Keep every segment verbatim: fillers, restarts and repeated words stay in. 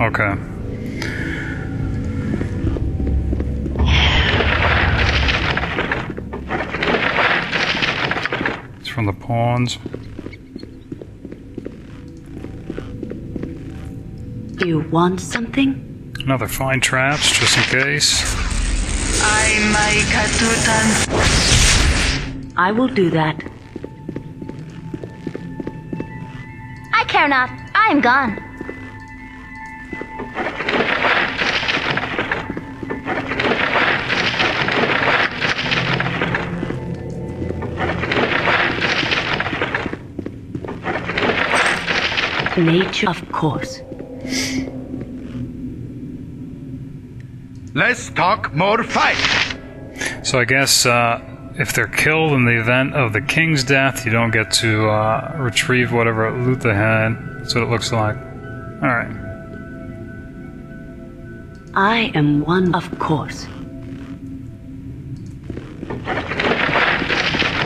Okay. It's from the pawns. You want something? Another fine traps, just in case. I will do that. I care not. I am gone. Nature, of course. Let's talk more fight. So I guess uh, if they're killed in the event of the king's death, you don't get to uh, retrieve whatever loot they had. That's what it looks like. All right. I am one, of course.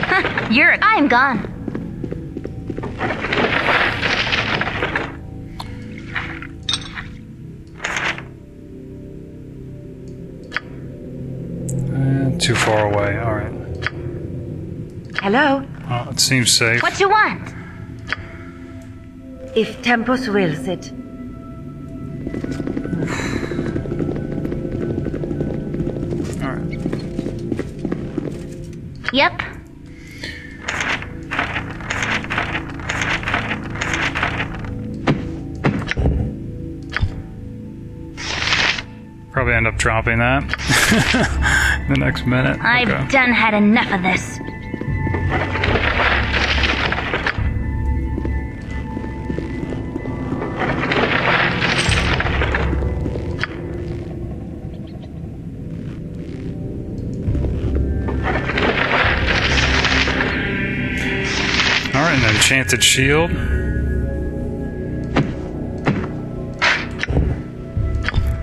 Huh, you're. A I am gone. Too far away, alright. Hello? Oh, it seems safe. What you want? If Tempus wills it. Alright. Yep. Probably end up dropping that. The next minute. I've okay. done had enough of this. All right, an enchanted shield.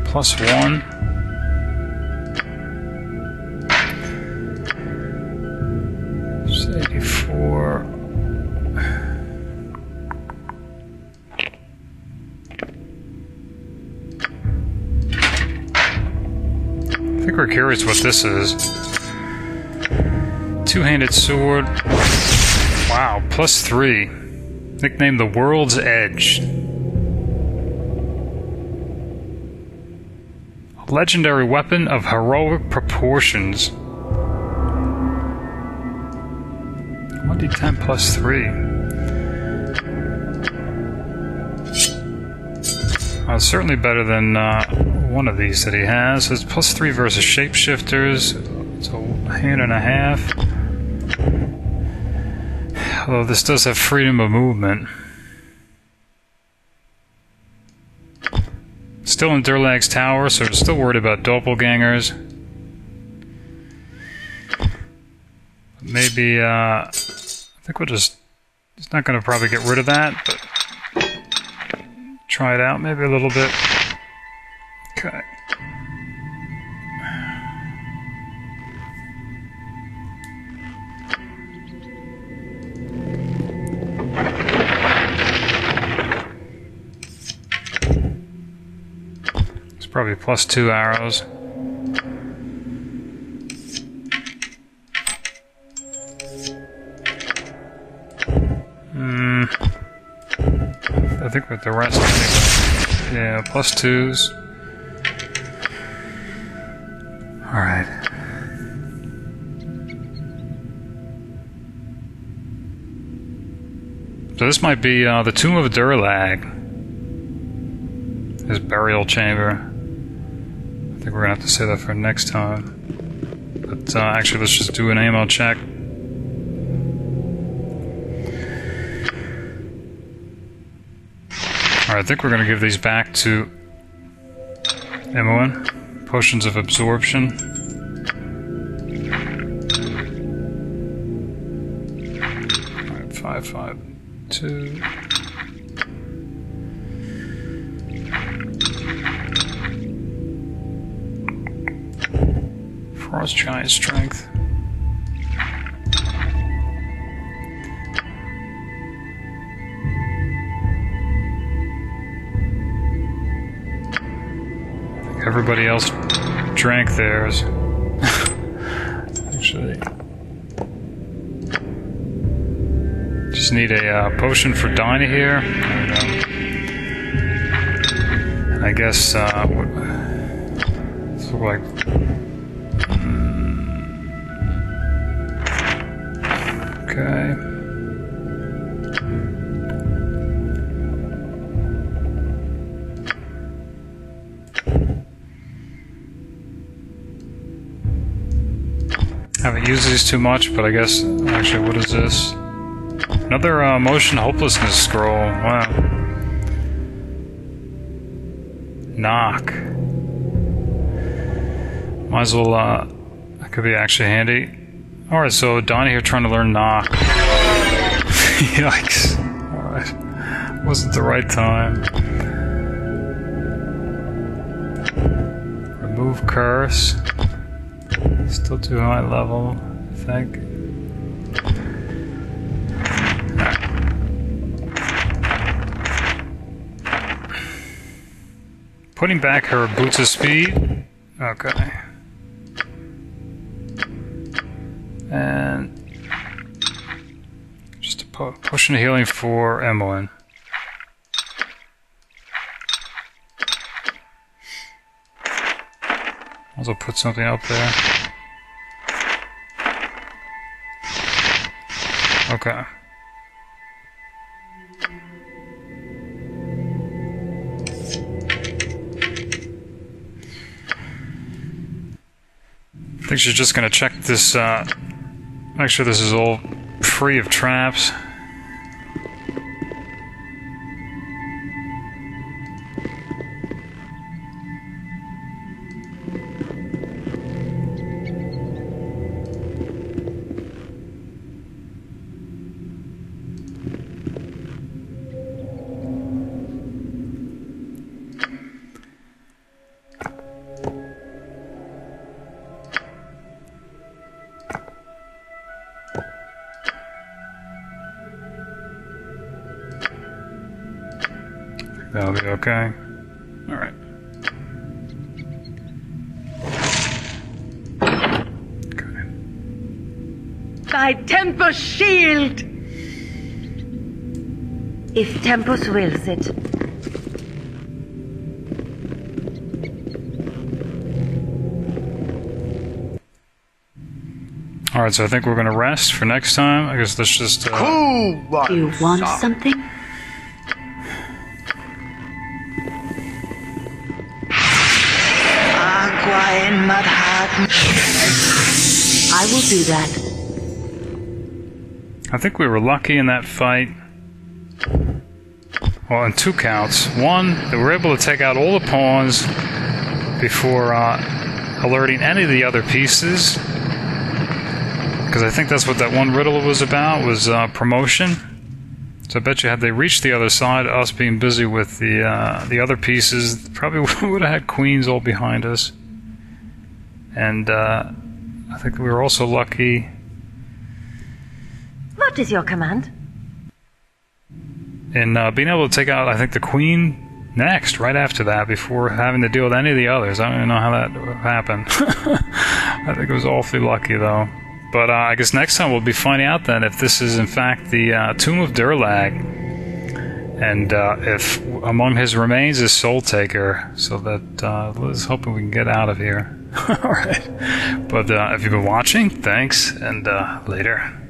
Plus one. Curious what this is. Two-handed sword. Wow, plus three. Nicknamed the World's Edge. A legendary weapon of heroic proportions. one d ten plus three. Uh, certainly better than uh, one of these that he has. It's plus three versus shapeshifters. It's a hand and a half. Although this does have freedom of movement. Still in Durlag's Tower, so we're still worried about doppelgangers. Maybe, uh... I think we'll just... It's not going to probably get rid of that, but... Try it out maybe a little bit. Okay. It's probably plus two arrows. Hmm. I think with the rest anyway. Yeah, plus twos. All right. So this might be uh, the Tomb of Durlag. His burial chamber. I think we're going to have to say that for next time. But uh, actually, let's just do an ammo check. All right, I think we're going to give these back to Emoin. Potions of absorption. All right, five, five, two. Frost Giant Strength. everybody else drank theirs. Actually, just need a uh, potion for Dinah here, and, um, and I guess uh, what, so like hmm, okay. Haven't used these too much, but I guess actually, what is this? Another uh, motion hopelessness scroll. Wow. Knock. Might as well. Uh, that could be actually handy. All right, so Donnie here trying to learn knock. Yikes! All right, wasn't the right time. Remove curse. Still too high level, I think. Putting back her boots of speed. Okay. And just a po potion of healing for Emmeline. Also put something up there. Okay. I think she's just gonna check this, uh, make sure this is all free of traps. That'll be okay. All right. Okay. By Tempus' shield! If Tempus wills it. All right, so I think we're going to rest for next time. I guess let's just... Uh, cool. Do you want Stop. something? I will do that. I think we were lucky in that fight. Well, in two counts. One, that we were able to take out all the pawns before uh, alerting any of the other pieces. Because I think that's what that one riddle was about, was uh, promotion. So I bet you had they reached the other side, us being busy with the, uh, the other pieces, probably would have had queens all behind us. And uh, I think we were also lucky. What is your command? In uh, being able to take out, I think, the queen next, right after that, before having to deal with any of the others. I don't even know how that happened. I think it was awfully lucky, though. But uh, I guess next time we'll be finding out then if this is in fact the uh, tomb of Durlag. And uh, if among his remains is Soul Taker, so that uh, let's hope we can get out of here. All right. But uh, if you've been watching, thanks, and uh, later.